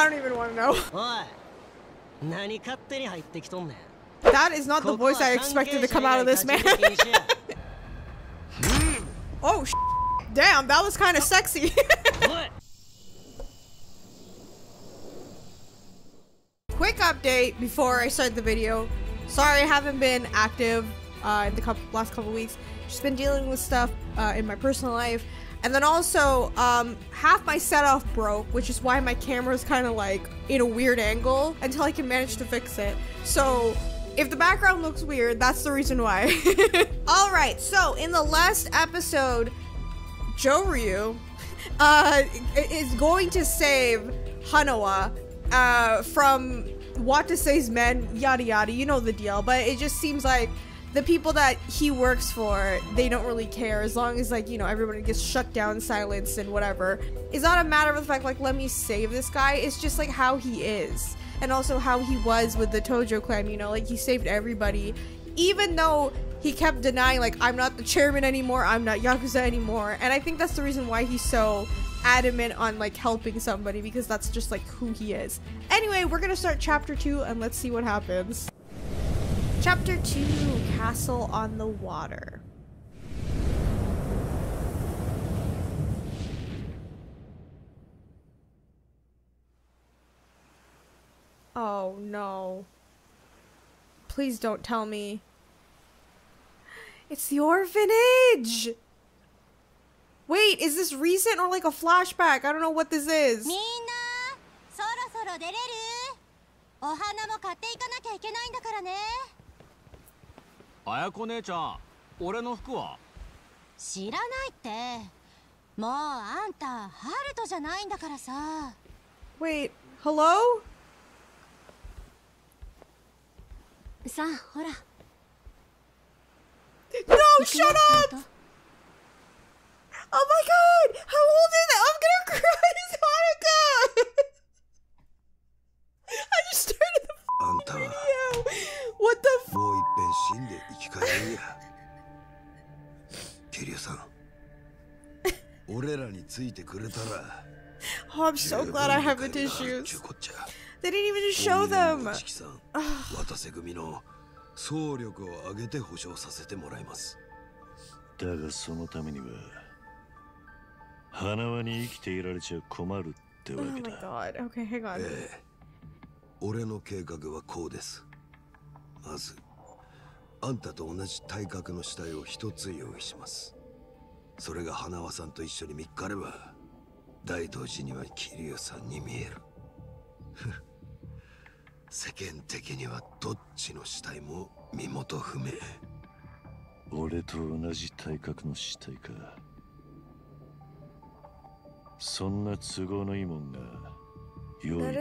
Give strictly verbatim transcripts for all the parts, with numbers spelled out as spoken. I don't even want to know. That is not the voice I expected to come out of this man. Oh, sh damn, that was kind of sexy. Quick update before I start the video. Sorry I haven't been active uh, in the couple, last couple weeks. Just been dealing with stuff uh, in my personal life. And then also, um, half my set off broke, which is why my camera's kind of like in a weird angle until I can manage to fix it. So if the background looks weird, that's the reason why. All right, so in the last episode, Joryu uh, is going to save Hanawa uh, from Watase's men, yada yada, you know the deal, but it just seems like the people that he works for, they don't really care as long as, like, you know, everybody gets shut down, silenced, and whatever. It's not a matter of the fact, like, let me save this guy. It's just, like, how he is. And also how he was with the Tojo clan, you know, like, he saved everybody. Even though he kept denying, like, I'm not the chairman anymore, I'm not Yakuza anymore. And I think that's the reason why he's so adamant on, like, helping somebody, because that's just, like, who he is. Anyway, we're gonna start chapter two, and let's see what happens. Chapter two, Castle on the Water. Oh no. Please don't tell me. It's the orphanage! Wait, is this recent or like a flashback? I don't know what this is. Ayako-ne-chan, ore no fuku wa? Shiranai tte. Mou anta Haruto janai nda kara sa. Wait, hello? Sa, hora. No, shut up! Oh my god! How old is it? I'm gonna cry, it's Haruka! I just started the f***ing video! What the f***? Oh, I'm so glad I have the tissues. They didn't even show them. Oh my god. Okay, hang on. That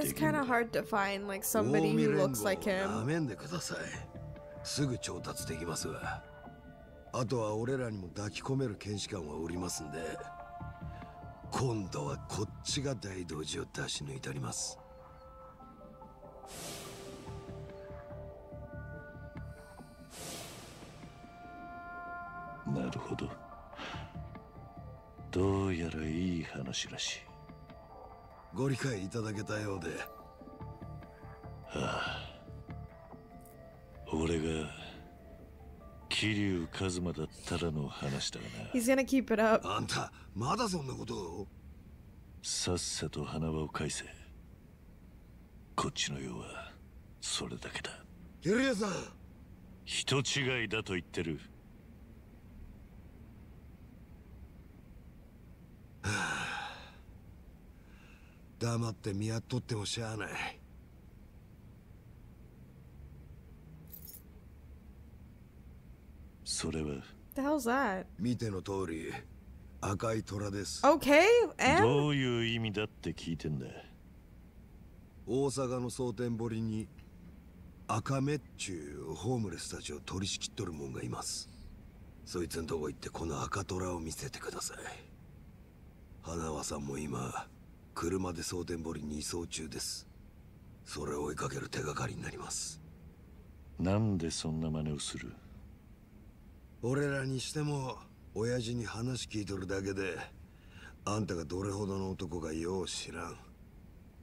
is kind of hard to find, like somebody who looks like him. He's gonna keep it up. The hell's that? Okay, and?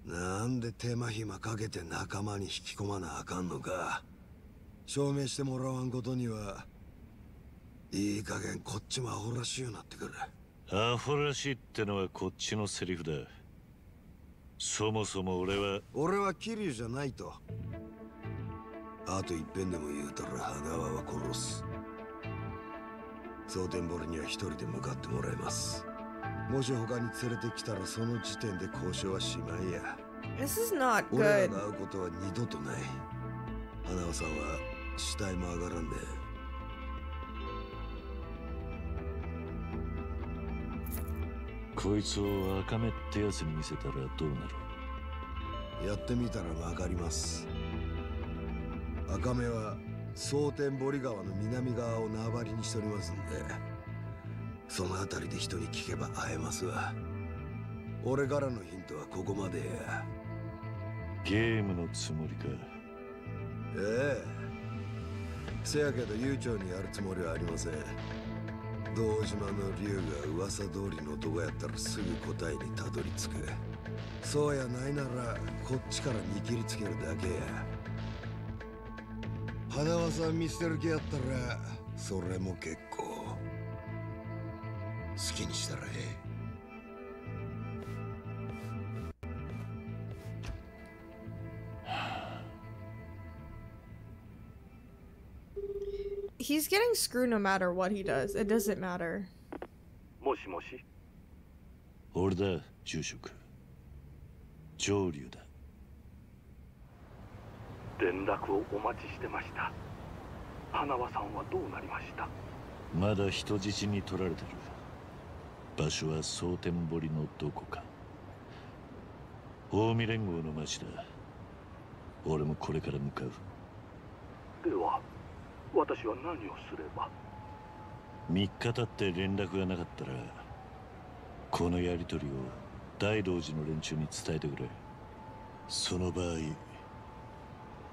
なんで手間暇かけて仲間に引き込まなあかんのか。証明してもらわんことにはいい加減こっちもアホらしいようになってくる。アホらしいってのはこっちのセリフだ。そもそも俺は俺はキリュウじゃないと。あと一遍でも言うたらハナワは殺す。蒼天堀には一人で向かってもらいます。もし他に連れてきたらその時点で交渉はしまいや。 This is not good. 俺らが会うことは二度とない。花輪さんは死体も上がらんで。こいつをAkameってやつに見せたらどうなる。やってみたらわかります。Akameは蒼天堀川の南側を縄張りにしておりますんで、そのあたりで人に聞けば会えますわ。俺からのヒントはここまでや。ゲームのつもりか。ええ。せやけど悠長にやるつもりはありません。堂島の竜が噂通りの男やったらすぐ答えにたどり着く。そうやないならこっちから見切りつけるだけや。花輪さん見捨てる気やったらそれも結構。好きにしたらええ。He's getting screwed no matter what he does. It doesn't matter. もしもし。俺だ、住職。上流だ。連絡をお待ちしてました。花輪さんはどうなりました。まだ人質に取られてる。場所は蒼天堀のどこか。近江連合の町だ。俺もこれから向かう。では私は何をすれば。みっか経って連絡がなかったらこのやり取りを大道寺の連中に伝えてくれ。その場合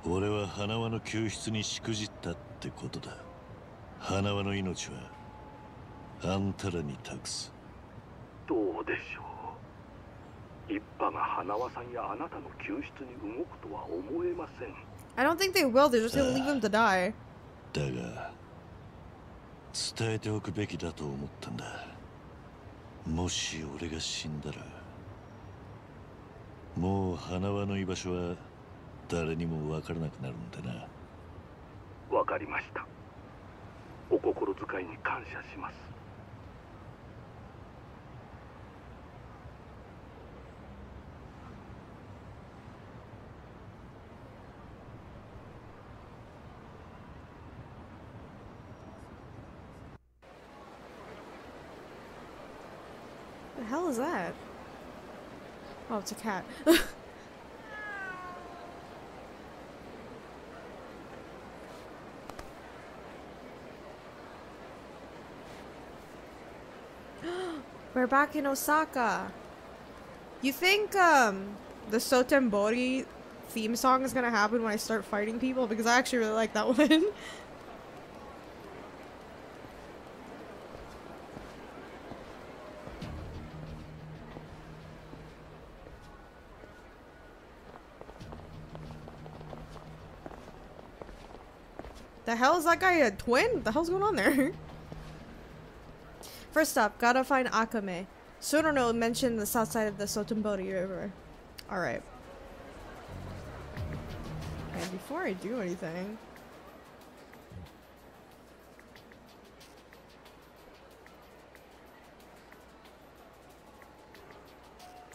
俺は花輪の救出にしくじったってことだ。花輪の命はあんたらに託す。どうでしょう。一派が花輪さんやあなたの救出に動くとは思えません。I don't think they will. They're just gonna leave him to die. だが伝えておくべきだと思ったんだ。もし俺が死んだらもう花輪の居場所は誰にも分からなくなるんだな。わかりました。お心遣いに感謝します。What the hell is that? Oh, it's a cat. We're back in Osaka. You think um, the Sotenbori theme song is gonna happen when I start fighting people? Because I actually really like that one. The hell is that guy a twin? What the hell's going on there? First up, gotta find Akame. Sonono mentioned the south side of the Sotenbori River. Alright. And before I do anything.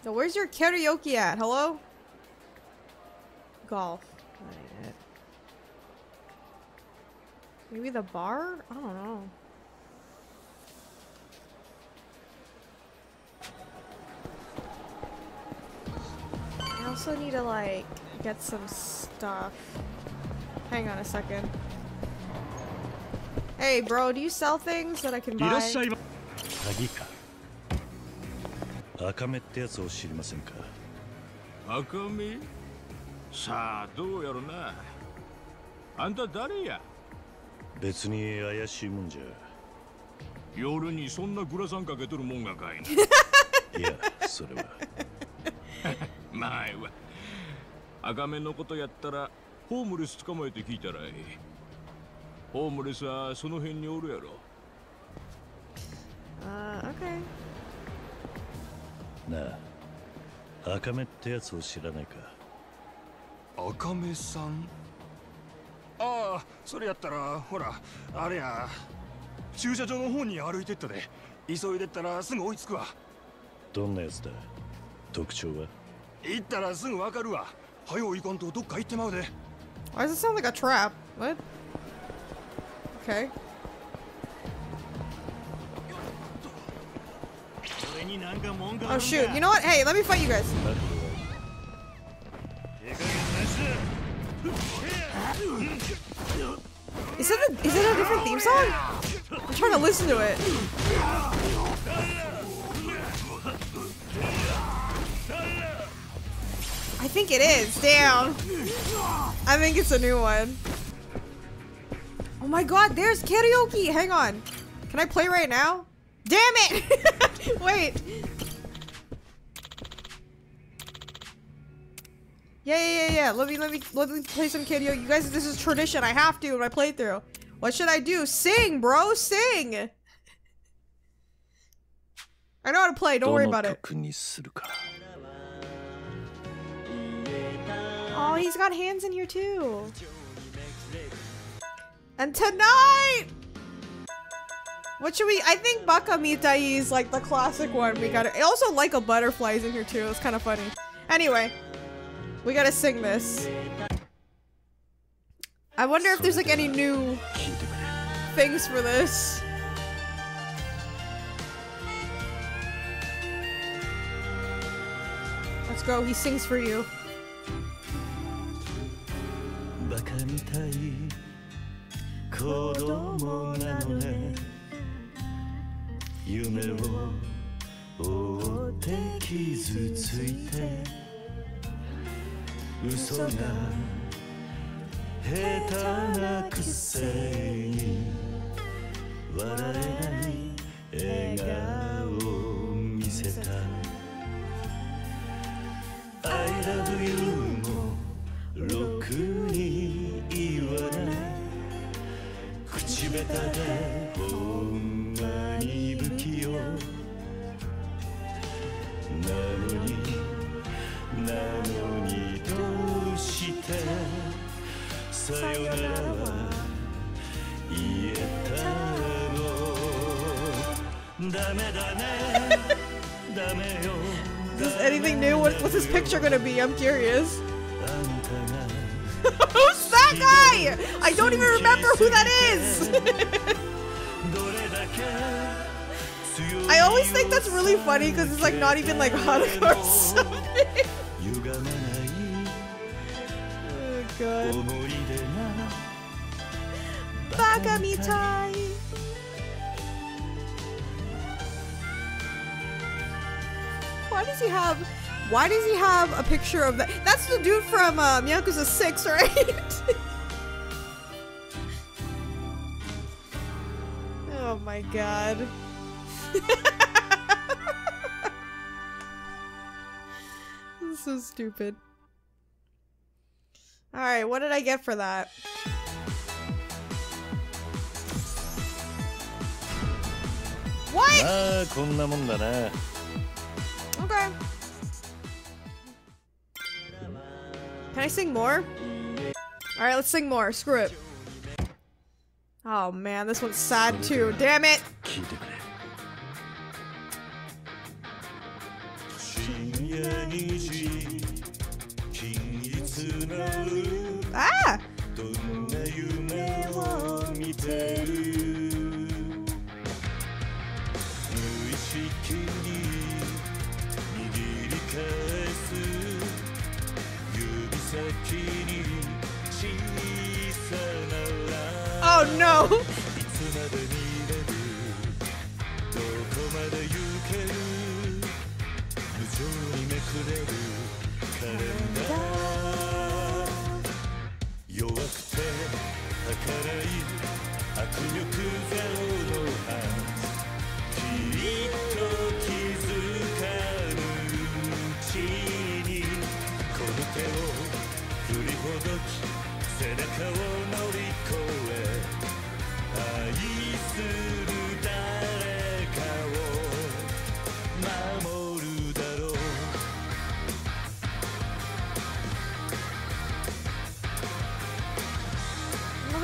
So where's your karaoke at? Hello? Golf. Maybe the bar? I don't know. I also need to like get some stuff. Hang on a second. Hey bro, do you sell things that I can buy? Kagika. Akameってやつを知りませんか? Akame? さあ、どうやろな。あんた誰や? 別に怪しいもんじゃ。夜にそんなグラサンかけとるもんがかいな。いや、それは。ないわ。赤目のことやったらホームレス捕まえて聞いたらいい。ホームレスはその辺におるやろ。ああ、OK。なあ、赤目ってやつを知らないか。赤目さん？ああ、それやったらほら、あれや。駐車場の方に歩いてったで。急いでったらすぐ追いつくわ。どんなやつだ？特徴は？行ったらすぐわかるわ。早う行かんとどっか行ってまうで。Why does it sound like a trap? What? Okay. 俺になんか文句あるんだ。Oh shoot. You know what? Hey, let me fight you guys. Is that a, is that a different theme song? I'm trying to listen to it. I think it is. Damn. I think it's a new one. Oh my god, there's karaoke. Hang on. Can I play right now? Damn it! Wait. Yeah, yeah, yeah, yeah. Let me, let me, let me play some karaoke. You guys, this is tradition. I have to in my playthrough. What should I do? Sing, bro, sing! I know how to play, don't worry about it. Oh, he's got hands in here too. And tonight! What should we? I think Bakamitai is like the classic one. We gotta. Also, Like a Butterfly is in here too. It's kind of funny. Anyway, we gotta sing this. I wonder if there's like any new things for this. Let's go, he sings for you. I love you もろくに言わない口下手でほんまに不器用なのになのにどうしてさよならは言えたのダメだねダメよ Is this anything new? What, what's his picture gonna be? I'm curious. Who's that guy? I don't even remember who that is! I always think that's really funny because it's like not even like Haruka or something. Oh god. Bakamitai! Why does he have, why does he have a picture of that? That's the dude from um, Yakuza six, right? Oh my god. This is so stupid. All right, what did I get for that? What? Okay. Can I sing more? Alright, let's sing more. Screw it. Oh man, this one's sad too. Damn it! Ah! Oh no!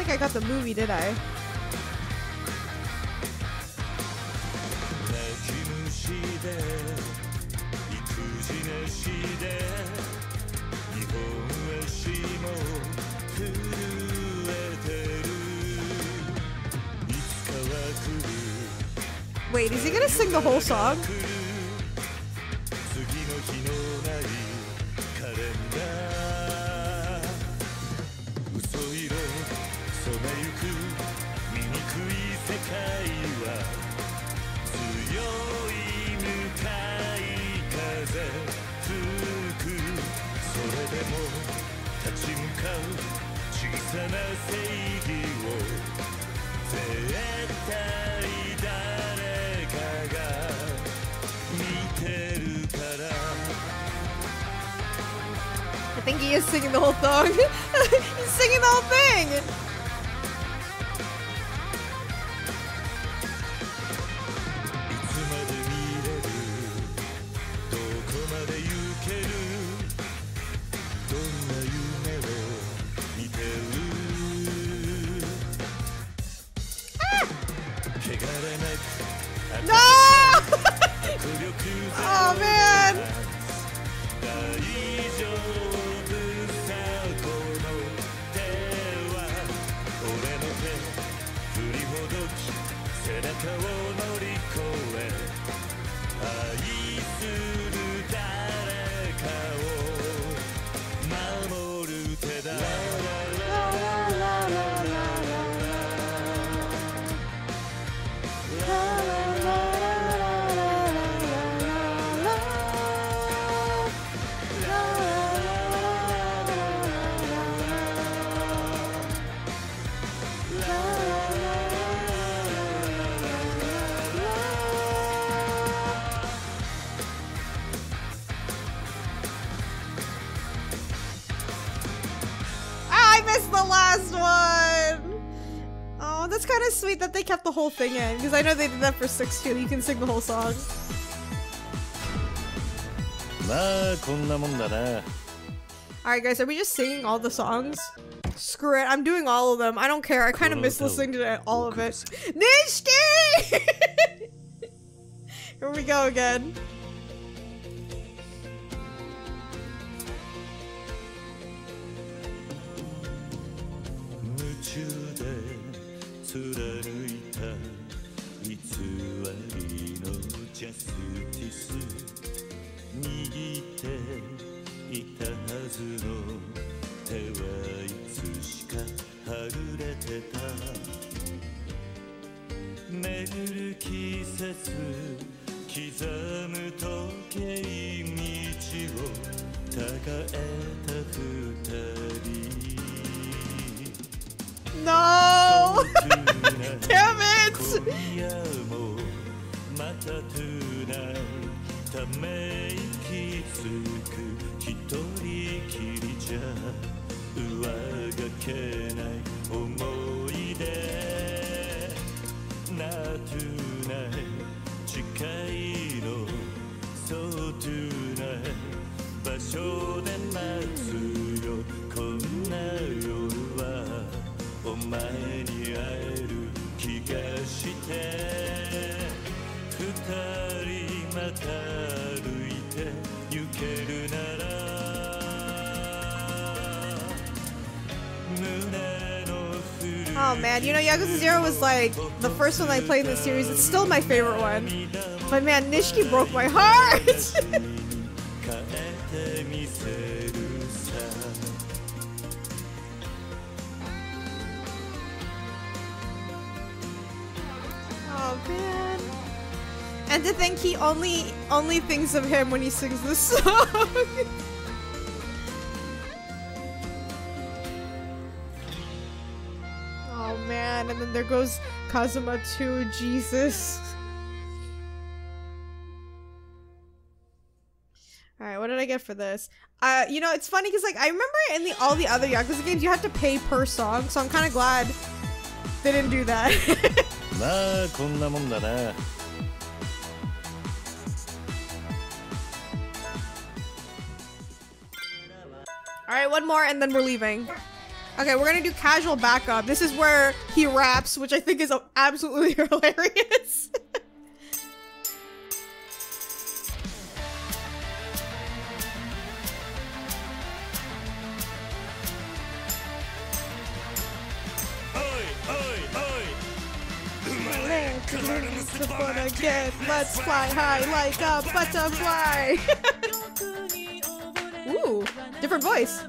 I got the movie, did I? Wait, is he gonna sing the whole song? I think he is singing the whole song. He's singing the whole thing. Sweet that they kept the whole thing in, because I know they did that for six too. You can sing the whole song. Alright guys, are we just singing all the songs? Screw it, I'm doing all of them. I don't care. I kind of miss listening to all of it. Nishiki! Here we go again. No! Damn it! Oh man, you know Yakuza zero was like the first one I played in the series. It's still my favorite one. But man, Nishiki broke my heart! And to think he only only thinks of him when he sings this song. Oh man, and then there goes Kazuma too, Jesus. Alright, what did I get for this? Uh, you know, it's funny because, like, I remember in the all the other Yakuza games, you had to pay per song, so I'm kind of glad they didn't do that. Alright, one more and then we're leaving. Okay, we're gonna do casual backup. This is where he raps, which I think is absolutely hilarious. Let's fly high like a butterfly. Ooh, different voice.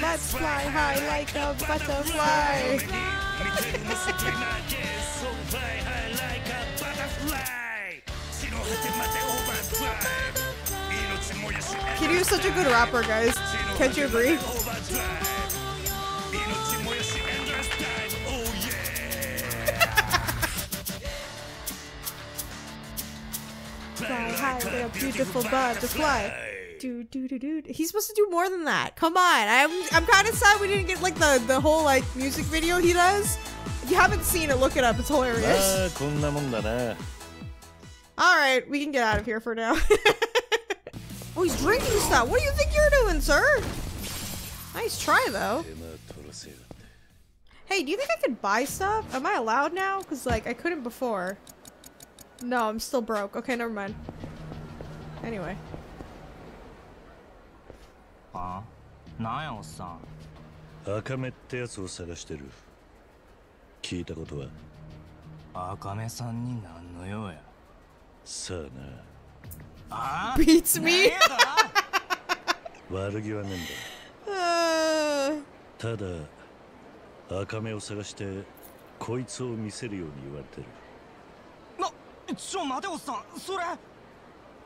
Let's fly high like a butterfly. Kiryu is such a good rapper, guys. Can't you agree? Fly high, they're a beautiful butterfly. Dude, dude, dude, dude. He's supposed to do more than that. Come on. I'm I'm kind of sad we didn't get like the the whole like music video he does. If you haven't seen it, look it up. It's hilarious. All right, we can get out of here for now. Oh, he's drinking stuff. What do you think you're doing, sir? Nice try though. Hey, do you think I could buy stuff? Am I allowed now? Cause like I couldn't before. No, I'm still broke. Okay, never mind. Anyway. Huh? Naosan. Akame te yatsu o sadashiteru. Kiita koto wa? Akame-san ni nan no you ya? Sa na. Ah! Beats me. Warugi wa nen da. Tada Akame o sadashite koitsu o miseru you ni iwareteru. Na, chou mate o-san, sore.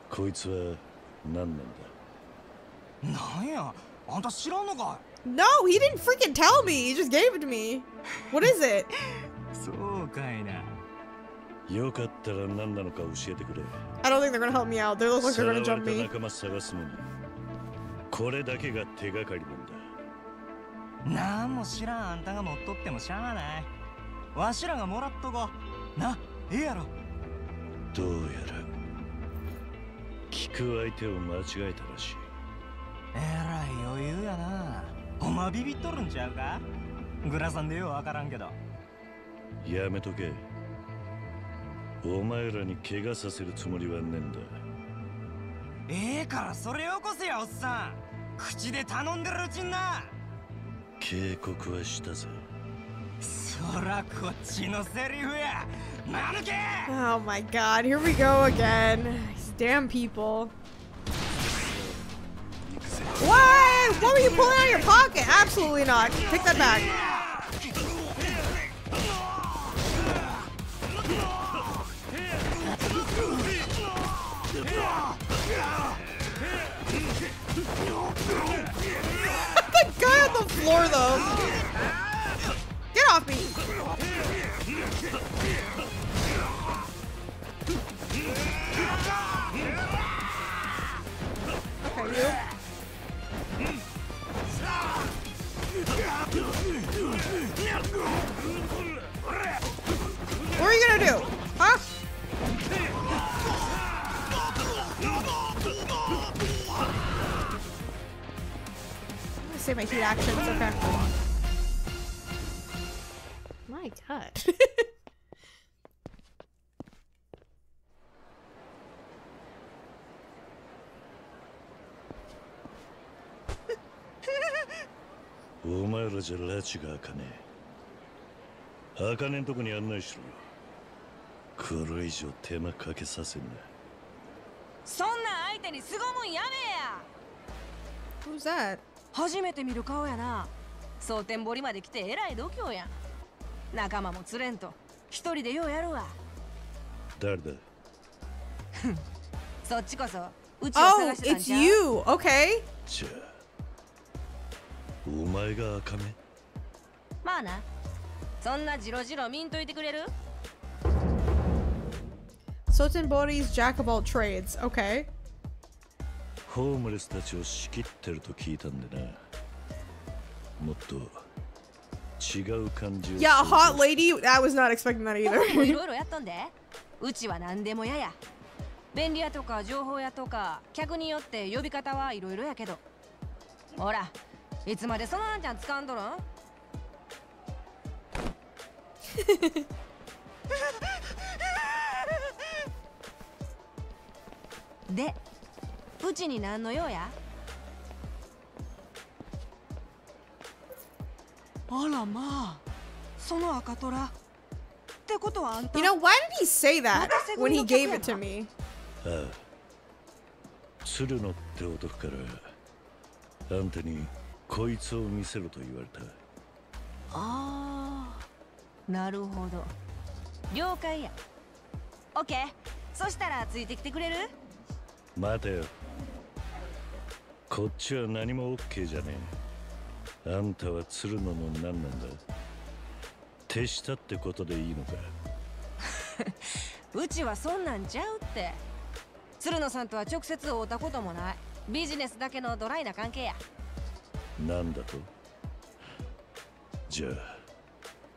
Koitsu wa nan nan da? No, he didn't freaking tell me. He just gave it to me. What is it? I don't think they're gonna help me out. They look like they're gonna jump me. Oh my god, here we go again. These damn people. Why? What were you pulling out of your pocket? Absolutely not. Take that back. That guy on the floor, though. Get off me. Okay, you. What are you gonna do? Huh? save my heat actions. Okay. My god. Omaeraじゃ拉致が開かねえ。開かねえとこに案内しろよ。これ以上手間かけさせんな。そんな相手にすごもんやめや。Who's that? 初めて見る顔やな。蒼天堀まで来てえらい度胸や。仲間も連れんと一人でようやるわ。誰だ？そっちこそ。うちを探してたんじゃ。Oh, it's you. Okay. じゃあ。お前がアカメ？まあな。そんなジロジロ見んといてくれる？ Sotenbori's jack of all trades. Okay. ホームレスたちを仕切ってると聞いたんでな。もっと違う感じを。Yeah, a hot lady. I was not expecting that either. 僕もいろいろやったんで。うちは何でもやや。便利屋とか情報屋とか客によって呼び方はいろいろやけど。ほら。いつまでそのなんちゃん掴んどるん？で、うちに何の用や？あらまあ、その赤虎。ってことはあんた。You know why did he say that when he gave it to me? ああ、鶴野って男からあんたに。こいつを見せろと言われた。ああ、なるほど。了解や。オッケー。そしたらついてきてくれる？待てよ。こっちは何もオッケーじゃねえ。あんたは鶴野の何なんだ？手下ってことでいいのか？うちはそんなんちゃうって。鶴野さんとは直接会うたこともない。ビジネスだけのドライな関係や。なんだと？じゃあ、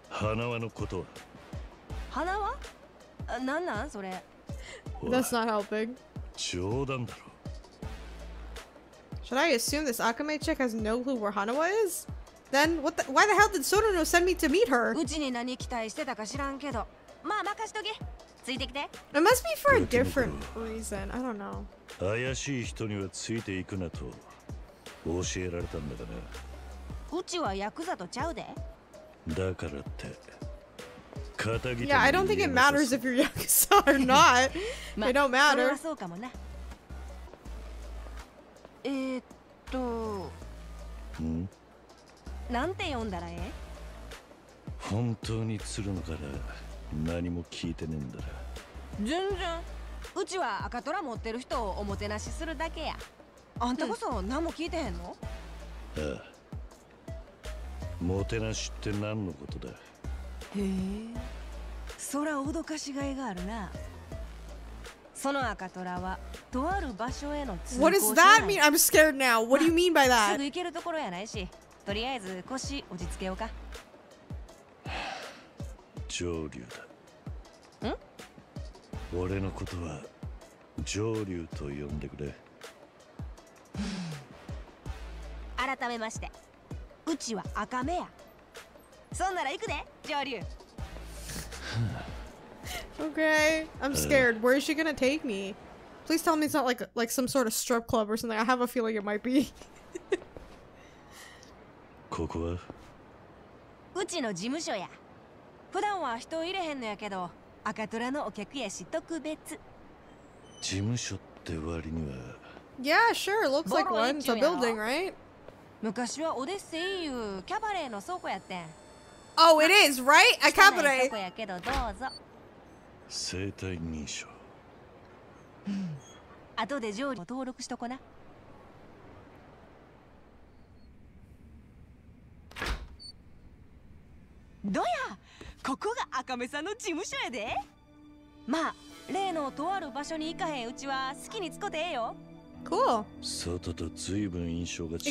花輪のことは？花輪？なんなんそれ？That's not helping. 冗談だろ。Should I assume this Akame chick has no clue where Hanawa is? Then what? The, why the hell did Sotono send me to meet her? うちに何期待してたか知らんけど、まあ任しとけ。ついてきて。It must be for a different reason. I don't know. 怪しい人にはついていくなと。教えられたんだから。うちはヤクザとちゃうで。だからって。肩切り。Yeah, I don't think it matters if you're Yakuza or not. They don't matter. そうかもな。えーっと。ん？なんて呼んだらええ？本当に鶴のから何も聞いてねえんだら。全然。うちは赤虎持ってる人をおもてなしするだけや。あんたこそ何も聞いてへんの？ああ、もてなしって何のことだ？へえ、そら脅かしがいがあるな。その赤虎はとある場所への通行。What does that mean? I'm scared now. What do you mean by that? すぐ行けるところやないし、とりあえず腰落ち着けようか。上流だ。ん？俺のことは上流と呼んでくれ。改めまして、うちは赤目や。そんなら行くで、上流。Okay, I'm scared. Where is she gonna take me? Please tell me it's not like like some sort of strip club or something. I have a feeling it might be. ここは？うちの事務所や。普段は人を入れへんのやけど、赤虎のお客やし特別。事務所って割には。Yeah, sure. It looks like one. It's a building, right? Oh, it is, right? A cabaret. Cool. It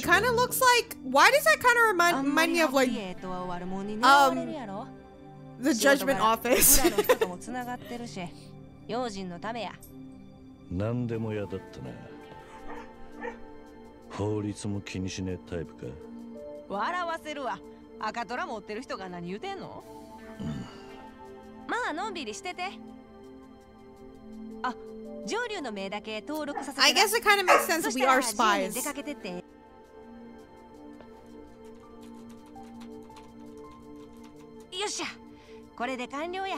kind of looks like. Why does that kind of remind, remind me of like um the Judgment Office? 笑わせるわ。赤虎持ってる人が何言うてんの？まあのんびりしてて。あ、上流の名だけ登録させて。I guess it kind of makes sense we are spies. 出かけてて。よっしゃ、これで完了や。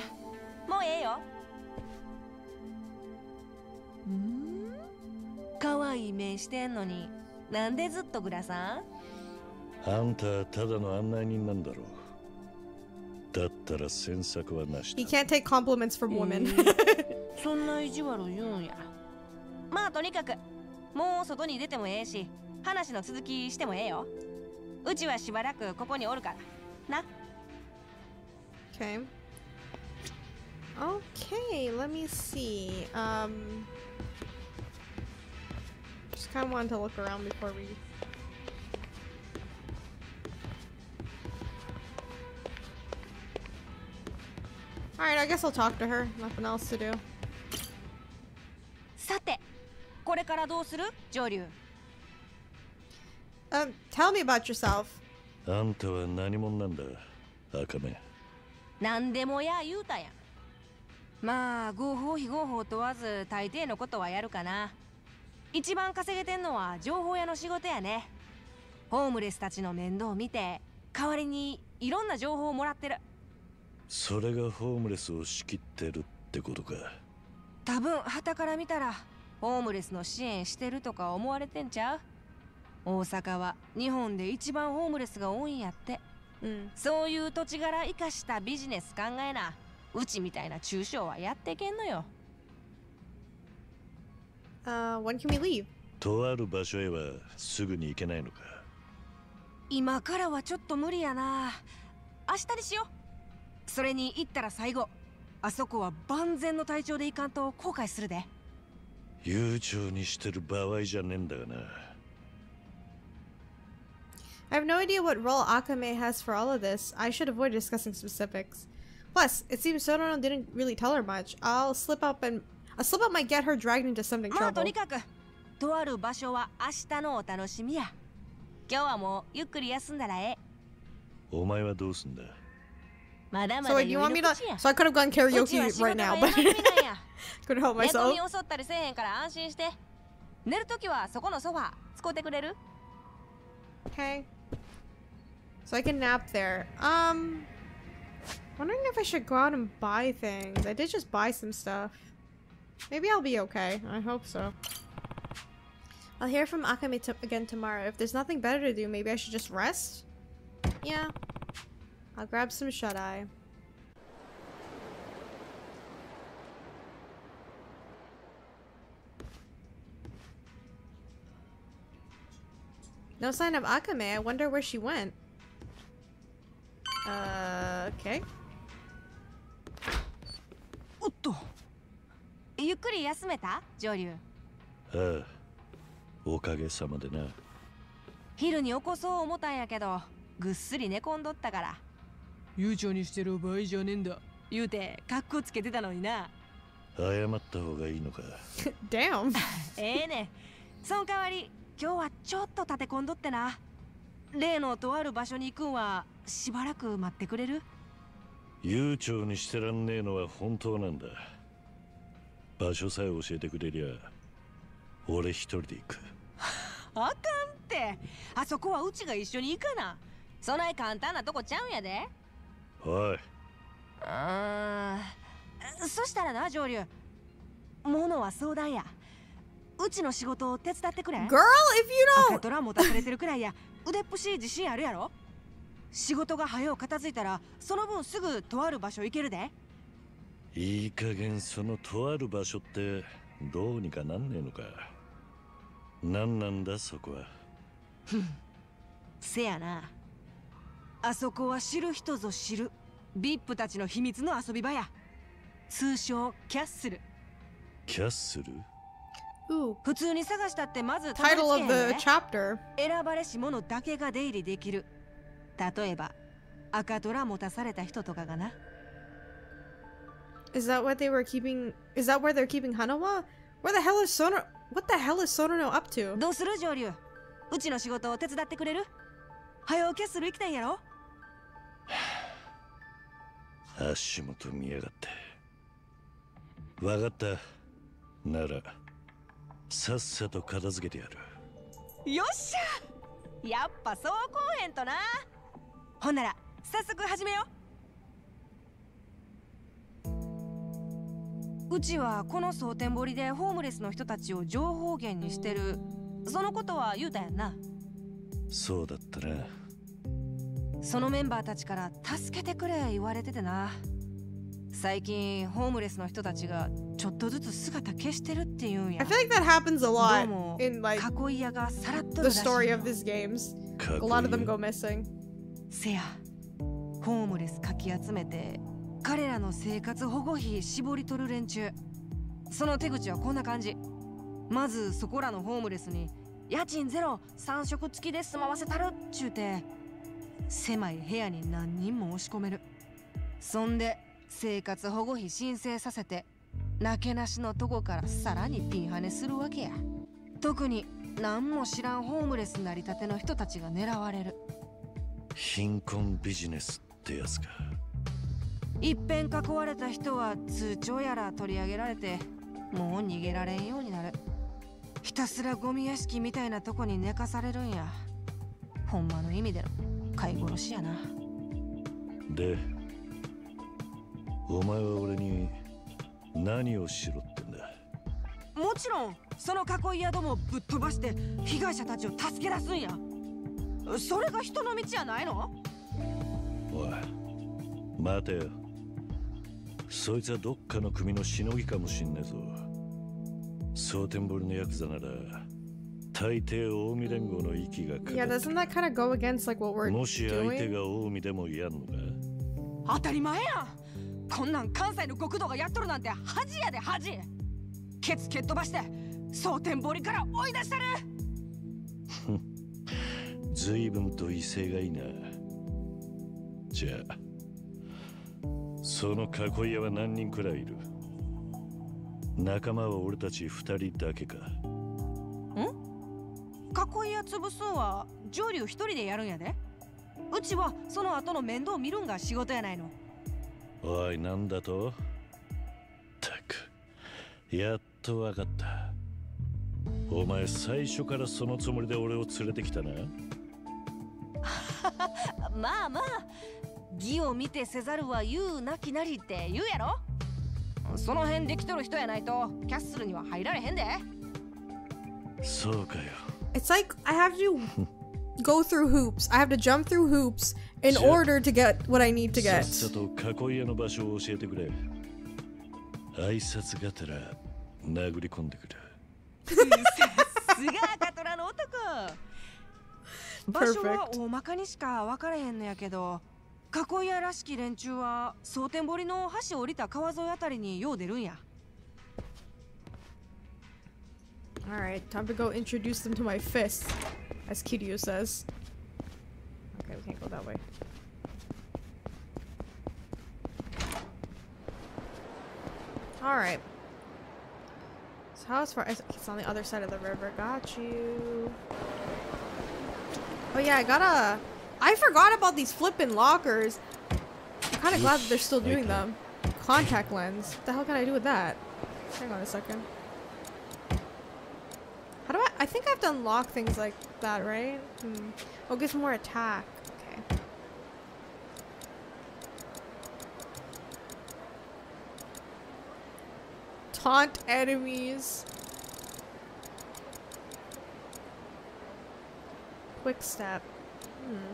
もうええよ。うん。可愛い目してんのに、なんでずっとグラさん？あんたただの案内人なんだろう。だったら詮索はなしだ。He can't take compliments from women. そんな意地悪言うんや。まあとにかく、もう外に出てもええし、話の続きしてもええよ。うちはしばらくここにおるから。な。Okay. Okay, let me see. Um, just kind of wanted to look around before we. Alright, I guess I'll talk to her. Nothing else to do. さて、これからどうする、上流? Um, tell me about yourself. あんたは何者なんだ、Akame? 何でもや言うたやん。まあ、合法非合法問わず大抵のことはやるかな。一番稼げてんのは情報屋の仕事やね。ホームレスたちの面倒を見て、代わりにいろんな情報をもらってる。それがホームレスを仕切ってるってことか。多分旗から見たらホームレスの支援してるとか思われてんちゃう。大阪は日本で一番ホームレスが多いんやって、うん、そういう土地柄生かしたビジネス考えな。うちみたいな中小はやっていけんのよ。uh, when can we leave? とある場所へはすぐに行けないのか。今からはちょっと無理やな。明日にしよう。それに行ったら最後、あそこは万全の体調でいかんと後悔するで。悠長にしてる場合じゃねえんだがな。 I have no idea what role Akame has for all of this. I should avoid discussing specifics. Plus, it seems Sonono didn't really tell her much. I'll slip up and I'll slip up might get her dragged into something trouble. まあとにかく、とある場所は明日のお楽しみや。今日はもうゆっくり休んだらええ。お前はどうすんだ。So wait, you want me to? So I could have gone karaoke right now, but couldn't help myself. Okay. So I can nap there. Um, wondering if I should go out and buy things. I did just buy some stuff. Maybe I'll be okay. I hope so. I'll hear from Akame again tomorrow. If there's nothing better to do, maybe I should just rest. Yeah. I'll grab some shut-eye. No sign of Akame. I wonder where she went. Uh, okay. Otto. Yukuri yasumeta, Joryu? Ah, okage-sama de na. Hiru ni okosou omotan ya kedo, gussuri nekondotta kara. 悠長にしてる場合じゃねえんだ言うてカッコつけてたのにな。謝った方がいいのか。Damn。ええね。その代わり今日はちょっと立て込んどってな。例のとある場所に行くんはしばらく待ってくれる？悠長にしてらんねえのは本当なんだ。場所さえ教えてくれりゃ俺一人で行く。あかんって。あそこはうちが一緒に行かな。そない簡単なとこちゃうんやで。おい。ああ、そしたらな、上流。ものは相談や。うちの仕事を手伝ってくれ。Girl, if you don't。赤虎もたされてるくらいや。腕っぷしい自信あるやろ。仕事が早う片付いたら、その分すぐとある場所行けるで。いい加減そのとある場所ってどうにかなんねえのか。なんなんだそこは。せやな。あそこは知る人ぞ知る ブイアイピー たちの秘密の遊び場や。通称キャッスル。キャッスル？普通に探したってまずタイトルオブザチャプター。選ばれし者だけが出入りできる。例えば赤虎持たされた人とかがな。Is that what they were keeping? Is that where they're keeping Hanawa? Where the hell is Sonono? What the hell is Sonono up to? どうする上流？うちの仕事を手伝ってくれる？早起きする生きてんやろ。足元見やがって。分かった。ならさっさと片付けてやる。よっしゃ。やっぱそうこうへんとな。ほんなら早速始めよう。うちはこの蒼天堀でホームレスの人たちを情報源にしてる。そのことは言うたやんな。そうだったな。そのメンバーたちから助けてくれ言われててな。最近ホームレスの人たちがちょっとずつ姿消してるっていうんや。I feel like that happens a lot in like the story of these games. A lot of them go missing. せや、ホームレスかき集めて彼らの生活保護費絞り取る連中。その手口はこんな感じ。まずそこらのホームレスに家賃ゼロ、さん食付きで住まわせたるっちゅうて狭い部屋に何人も押し込める。そんで生活保護費申請させてなけなしのとこからさらにピンハネするわけや。特に何も知らんホームレスなりたての人たちが狙われる。貧困ビジネスってやつか。一遍囲われた人は通帳やら取り上げられてもう逃げられんようになる。ひたすらゴミ屋敷みたいなとこに寝かされるんや。ほんまの意味での飼い殺しやな。でお前は俺に何をしろってんだ。もちろんその囲い宿もぶっ飛ばして被害者たちを助け出すんや。それが人の道やないの。おい待てよ。そいつはどっかの組のしのぎかもしんねえぞ。蒼天堀のヤクザなら大抵近江連合の息がかかってる。Yeah, doesn't that kind of go against like what we're doing? もし相手が近江でもやんのか。当たり前や。こんなん関西の極道がやっとるなんて恥やで恥。ケツ蹴っ飛ばして蒼天堀から追い出したる。ずいぶんと威勢がいいな。じゃあその囲い屋は何人くらいいる。仲間は俺たち二人だけか。ん？囲いや潰すんは上流一人でやるんやで。うちはその後の面倒を見るんが仕事やないの。おいなんだと。たくやっとわかった。お前最初からそのつもりで俺を連れてきたな。まあまあ義を見てせざるは言うなきなりって言うやろ。その辺できとる人やないとキャッスルには入られへんで。そうかよ。 It's like I have to go through hoops. I have to jump through hoops in order to get what I need to get. さっさと囲い屋の場所を教えてくれ。挨拶がてら殴り込んでくる。さすがカトラの男。場所は大まかにしか分からへんのやけど、囲い屋らしき連中は蒼天堀の橋を降りた川沿いあたりによう出るんや。 Alright, time to go introduce them to my fist, as Kiryu says. Okay, we can't go that way. Alright. So how far? It's on the other side of the river. Got you. Oh yeah, I gotta... I forgot about these flippin' lockers. I'm kind of glad that they're still doing them. Contact lens. What the hell can I do with that? Hang on a second. How do I? I think I have to unlock things like that, right? Hmm. Oh, gives more attack. Okay. Taunt enemies. Quick step. Hmm.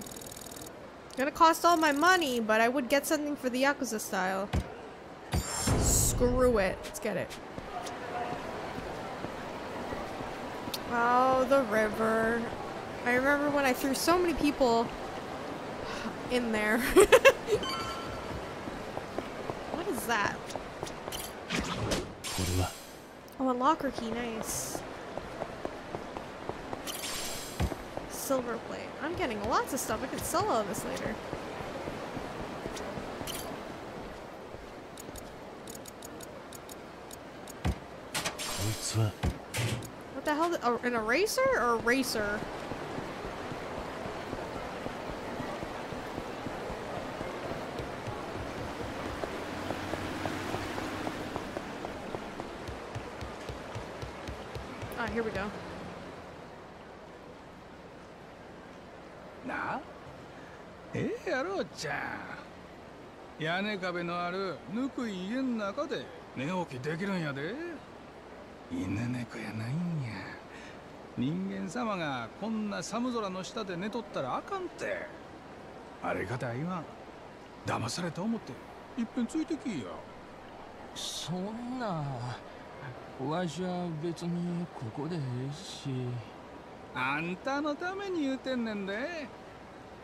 Gonna cost all my money, but I would get something for the Yakuza style. Screw it. Let's get it. Oh, the river. I remember when I threw so many people in there. What is that? Oh, a locker key. Nice. Silver plate. I'm getting lots of stuff. I could sell all this later. What the hell? An eraser or eraser? here we go. Na? Eh, Haruto-chan. Yanekabe no aru nuku iie no naka de neoki dekirun ya de. Inne neko ya nai n ya. Ningen-sama ga konna samuzora no shita de netotta ra akan te. Are kata ima damasareta omotte ippen tsuite ki ya. そんな、わしは別にここでええし。あんたのために言うてんねんで。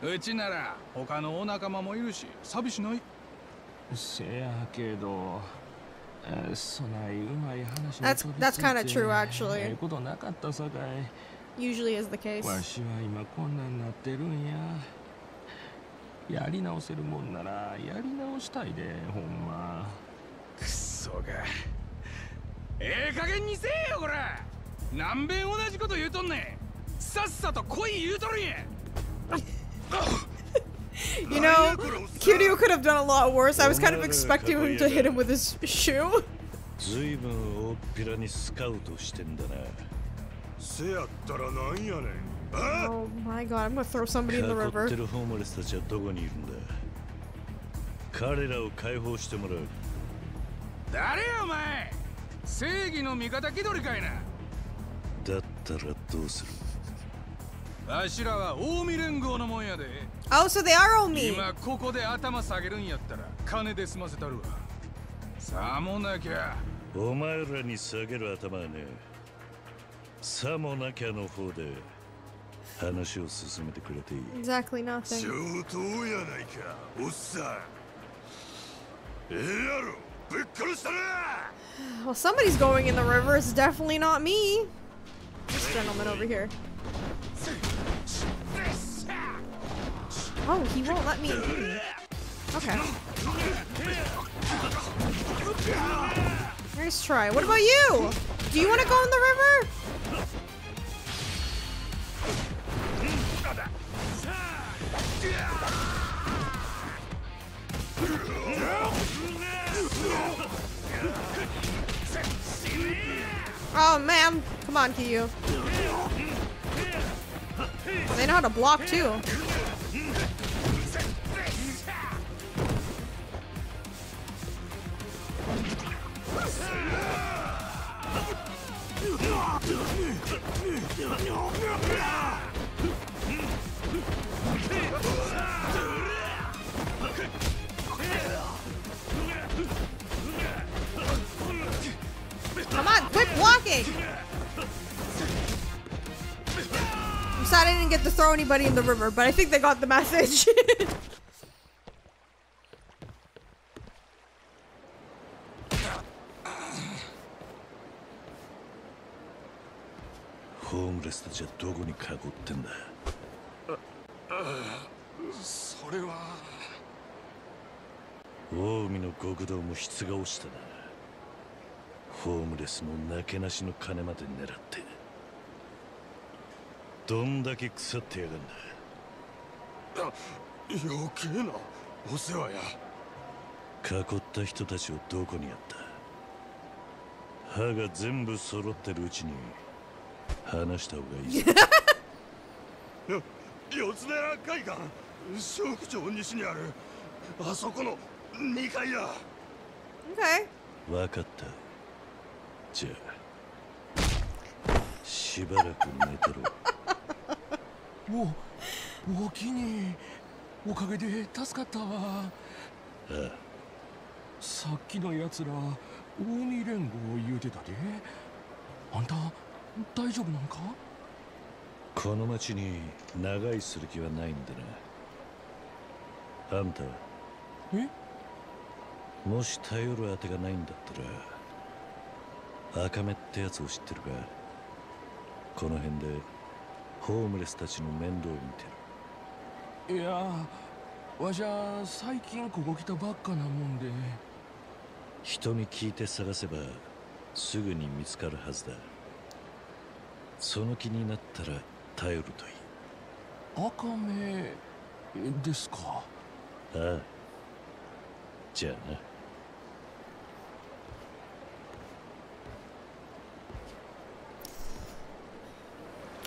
うちなら他のお仲間もいるし、寂しない。せやけど、そないうまい話も飛びついて。That's that's kind of true actually. ええことなかったさかい。Usually is the case. わしは今こんなになってるんや。やり直せるもんならやり直したいで、ほんま。 くそがええ加減にせえよこら何べん同じこと言うとんねんさっさと来い言うとるんやYou know, Kiryu could have done a lot worse. I was kind of expecting him to hit him with his shoe. ずいぶんおっぴらにスカウトしてんだなせやったらなんやねん Oh my god, I'm gonna throw somebody in the river. 囲ってるホームレスたちはどこにいるんだ彼らを解放してもらう 誰やお前正義の味方気取りかいなだったらどうするわしらは近江連合のもんやで Oh, so they are only 今ここで頭下げるんやったら金で済ませたるわさもなきゃお前らに下げる頭はねさもなきゃの方で話を進めてくれていい Exactly nothing 上等やないかおっさんええやろ Well, somebody's going in the river. It's definitely not me. This gentleman over here. Oh, he won't let me. Okay. Nice try. What about you? Do you want to go in the river? Oh man, come on Kiryu. They know how to block too. Come on, quit walking! I'm sad I didn't get to throw anybody in the river, but I think they got the message. Homeless, what ホームレスのなけなしの金まで狙ってどんだけ腐ってやがんだ余計なお世話や囲った人たちをどこにやった歯が全部揃ってるうちに話した方がいいぞYoshidera Kaikan小区長西にあるあそこのにかいだ OK 分かった じゃあしばらく寝てろおおきにおかげで助かったわああさっきのやつら近江連合言うてたであんた大丈夫なんかこの町に長居する気はないんでなあんたえもし頼るあてがないんだったら Akameってやつを知ってるかこの辺でホームレスたちの面倒を見てるいやわしゃ最近ここ来たばっかなもんで人に聞いて探せばすぐに見つかるはずだその気になったら頼るといいAkameですかああじゃあな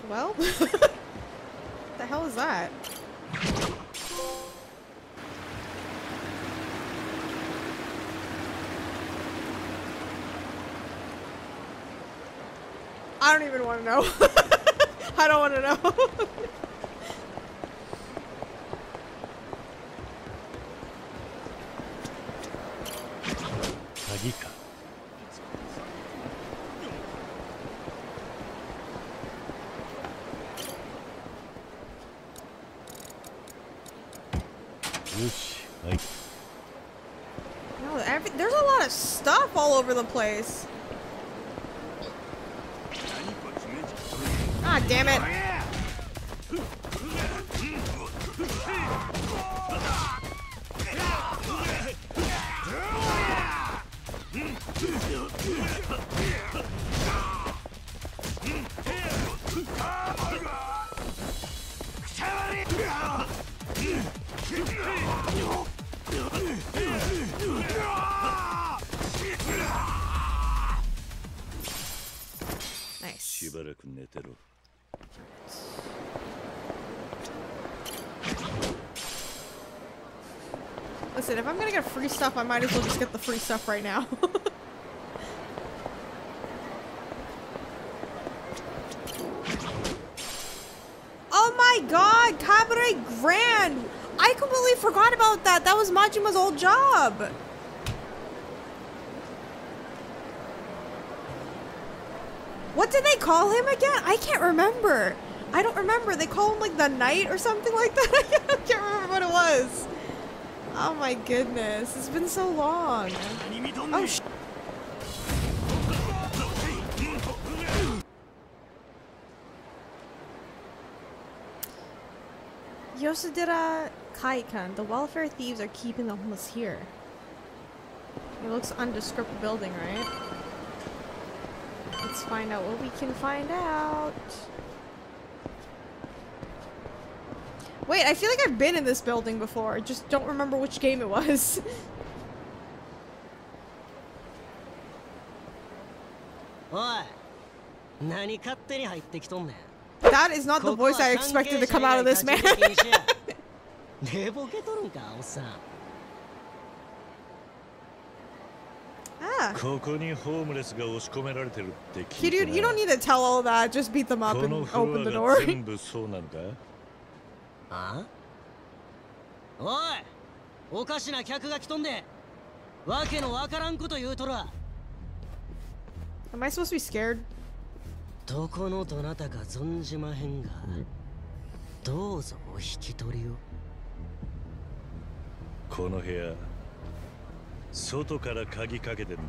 Well, what the hell is that? I don't even want to know. I don't want to know. No, every, there's a lot of stuff all over the place. Ah, damn it. Nice. Listen, if I'm gonna get free stuff, I might as well just get the free stuff right now. Oh my god, Cabaret Grand! I completely forgot about that! That was Majima's old job! What did they call him again? I can't remember. I don't remember. They call him like the Knight or something like that. I can't remember what it was. Oh my goodness. It's been so long. Oh sh- Yoshidera Kaikan. The welfare thieves are keeping the homeless here. It looks undescript building, right? Let's find out what we can find out. Wait, I feel like I've been in this building before. I just don't remember which game it was. That is not the voice I expected to come out of this man. Ah. Kiryu, you don't need to tell all that. Just beat them up and open the door. Am I supposed to be scared? Hmm. 外から鍵かけてんだ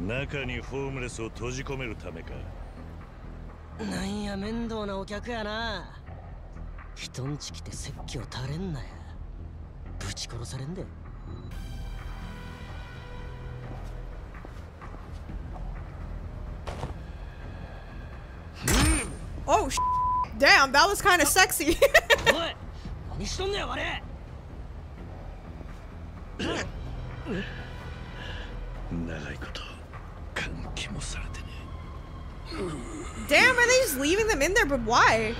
な。中にホームレスを閉じ込めるためか。なんや面倒なお客やな。人んち来て説教垂れんなや。ぶち殺されんで。Oh, damn, that was kind of sexy. おい、何しとんねん、あれ。 Damn, are they just leaving them in there? But why?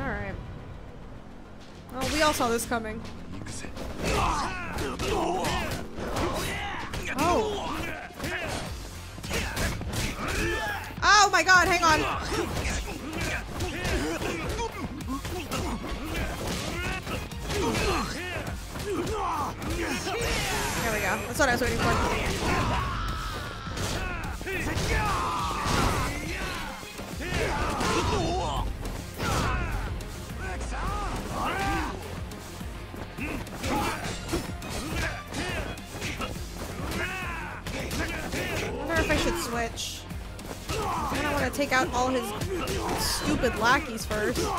Alright. Well, we all saw this coming. Oh. Oh my god, hang on. There we go. That's what I was waiting for. I wonder if I should switch. I don't want to take out all his stupid lackeys first. Hang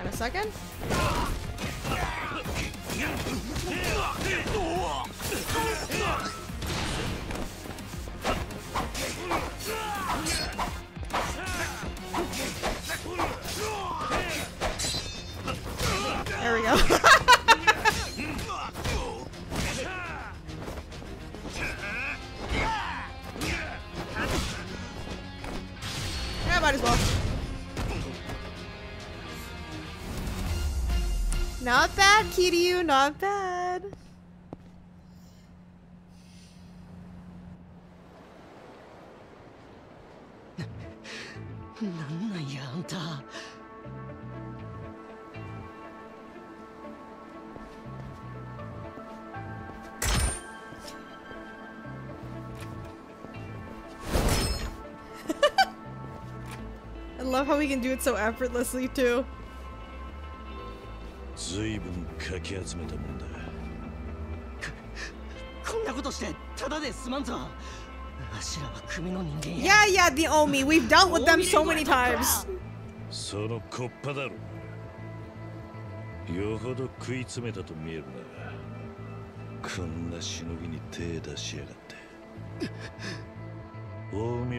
on a second. Not bad, Kiryu, not bad. I love how we can do it so effortlessly too. Yeah, yeah, the Omi. We've dealt with them so many times. Oh my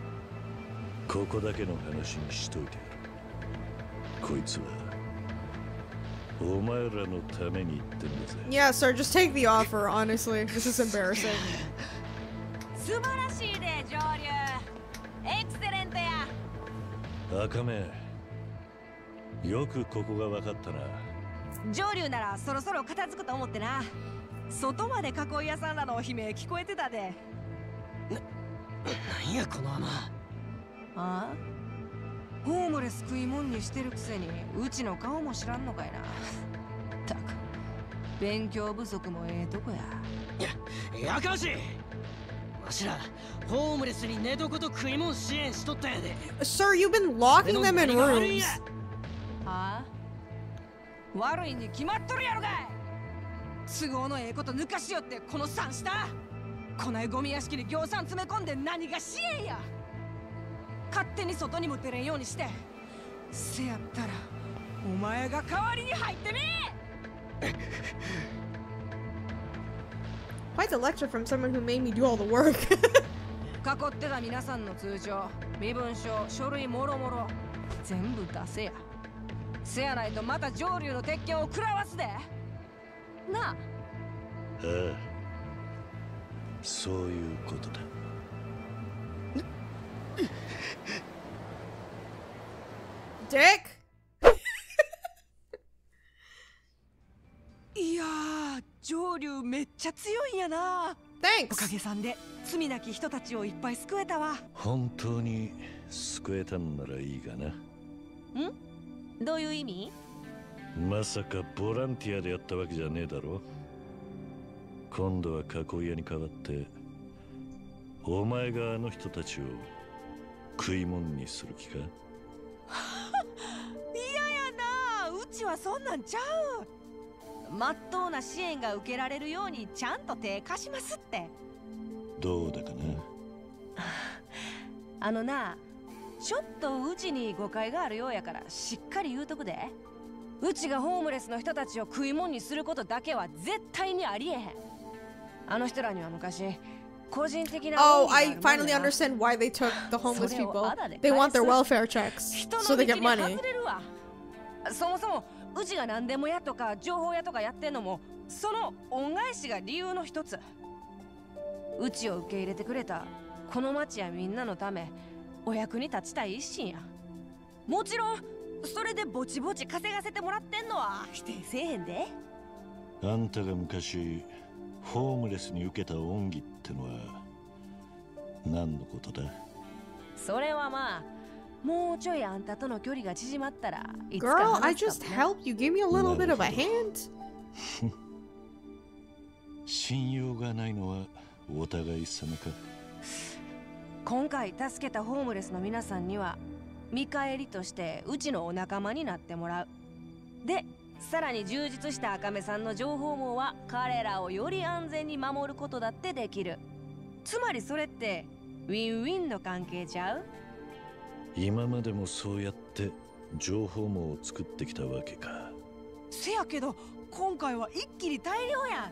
sir, just take the offer, honestly. This is embarrassing. Akame, yoku koko ga wakatta na. Joryu nara sorosoro katazuku to omotte na. Soto made kakoi ya san ra no hime kikoete ta de. Nan ya kono ama? Ah? Homeless kuimon ni shiteru kuseni, uchi no kao mo shiran no kai na. Taku. Benkyou busoku mo ee toko ya. Yakashi! Sir, you've been locking them in rooms. Quite the lecture from someone who made me do all the work. Dick? Thanks. Oh, I finally understand why they took the homeless people. They want their welfare checks, so they get money. Girl, I just helped you. Give me a little bit of a hint. 今までもそうやって情報網を作ってきたわけか。せやけど今回は一気に大量やん。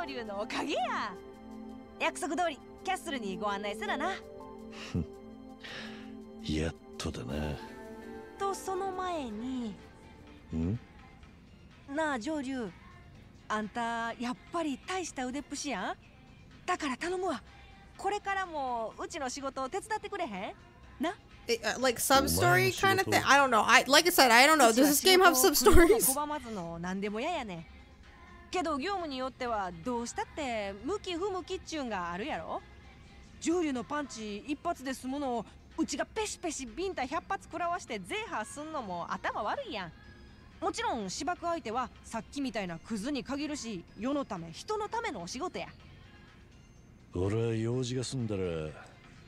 上流のおかげや。約束通りキャッスルにご案内するな。やっとだな。とその前に。ん？なあ上流、あんたやっぱり大した腕っぷしやん。だから頼むわ。これからもうちの仕事を手伝ってくれへん？な？It, uh, like sub story kind of thing. I don't know. I like I said, I don't know. Does this game have sub stories? けど業務によってはどうしたって向き不向きっちゅうんがあるやろ。上流のパンチ一発で済むのをうちがペシペシビンタひゃっ発食らわしてゼーハーすんのも頭悪いやん。もちろん芝生相手はさっきみたいなクズに限るし、世のため人のためのお仕事や。俺は用事が済んだら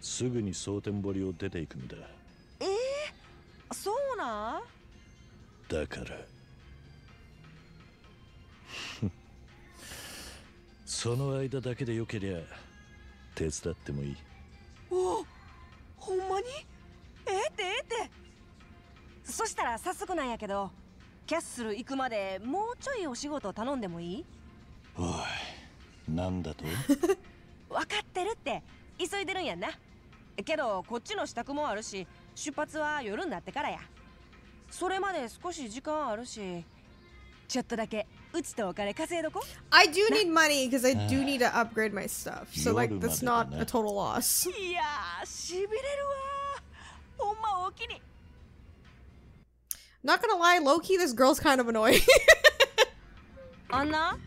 すぐに蒼天堀を出ていくんだ。えー、そうなん？だから。その間だけでよけりゃ手伝ってもいい。おお、ほんまに？ええってええって。そしたら早速なんやけど、キャッスル行くまでもうちょいお仕事頼んでもいい？おい、なんだと？分かってるって、急いでるんやんな。けどこっちの支度もあるし、出発は夜になってからや。それまで少し時間あるし、ちょっとだけうちとお金稼いどこ。 I do need money because I do need to upgrade my stuff. So like that's not a total loss. いやー、しびれるわ。ほんまおおきに。 Not gonna lie, low key this girl's kind of annoying. あんな？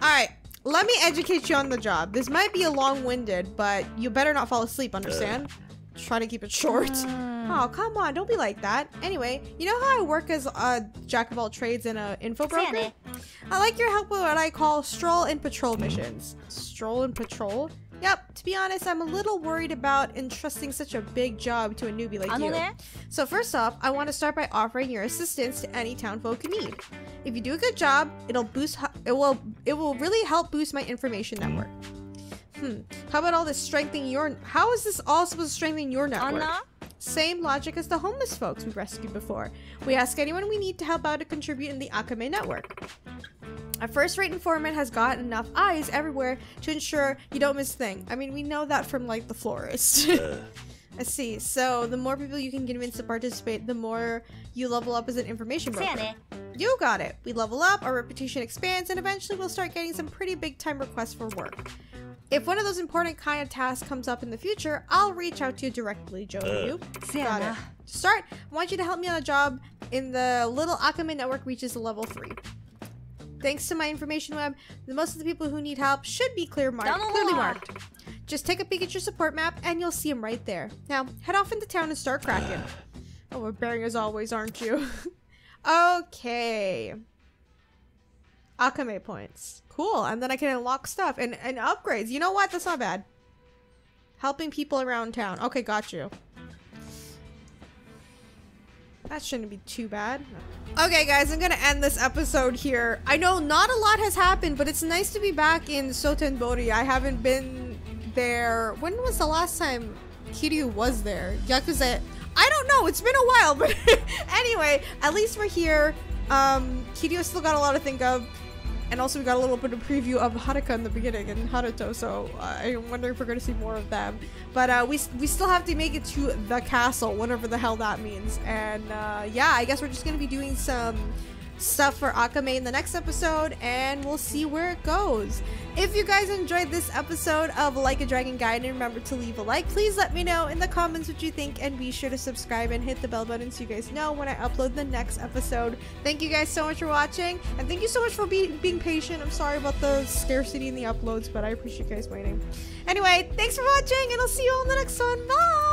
Alright, let me educate you on the job. This might be a long-winded, but you better not fall asleep, understand? Try to keep it short. Oh, come on, don't be like that. Anyway, you know how I work as a jack of all trades and a info broker? I like your help with what I call stroll and patrol missions. Stroll and patrol? Yep, to be honest, I'm a little worried about entrusting such a big job to a newbie like you. So first off, I want to start by offering your assistance to any townfolk in need. If you do a good job, it'll boost it will it will really help boost my information network. Hmm. How about all this strengthening your how is this all supposed to strengthen your network? Same logic as the homeless folks we rescued before. We ask anyone we need to help out to contribute in the Akame network. Our first-rate informant has got enough eyes everywhere to ensure you don't miss a thing. I mean, we know that from, like, the florist. I see. So, the more people you can convince to participate, the more you level up as an information broker. You got it. We level up, our reputation expands, and eventually we'll start getting some pretty big-time requests for work. If one of those important kind of tasks comes up in the future, I'll reach out to you directly, Joryu. Got it. To start, I want you to help me on a job in the Little Akame Network reaches level three. Thanks to my information web, the most of the people who need help should be clear marked, clearly marked. Just take a peek at your support map and you'll see them right there. Now, head off into town and start cracking. Oh, we're bearing as always, aren't you? Okay. Akame points. Cool, and then I can unlock stuff and, and upgrades. You know what? That's not bad. Helping people around town. Okay, got you. That shouldn't be too bad. Okay, guys, I'm gonna end this episode here. I know not a lot has happened, but it's nice to be back in Sotenbori. I haven't been there. When was the last time Kiryu was there? Yakuza? I don't know. It's been a while, but anyway, at least we're here. Um, Kiryu's still got a lot to think of. And also we got a little bit of preview of Haruka in the beginning and Haruto, so uh, I'm wondering if we're going to see more of them. But uh, we, we still have to make it to the castle, whatever the hell that means. And uh, yeah, I guess we're just going to be doing some stuff for Akame in the next episode, and we'll see where it goes. If you guys enjoyed this episode of Like a Dragon Gaiden, remember to leave a like. Please let me know in the comments what you think, and be sure to subscribe and hit the bell button so you guys know when I upload the next episode. Thank you guys so much for watching, and thank you so much for be being patient. I'm sorry about the scarcity in the uploads, but I appreciate you guys waiting. Anyway, thanks for watching, and I'll see you all in the next one. Bye!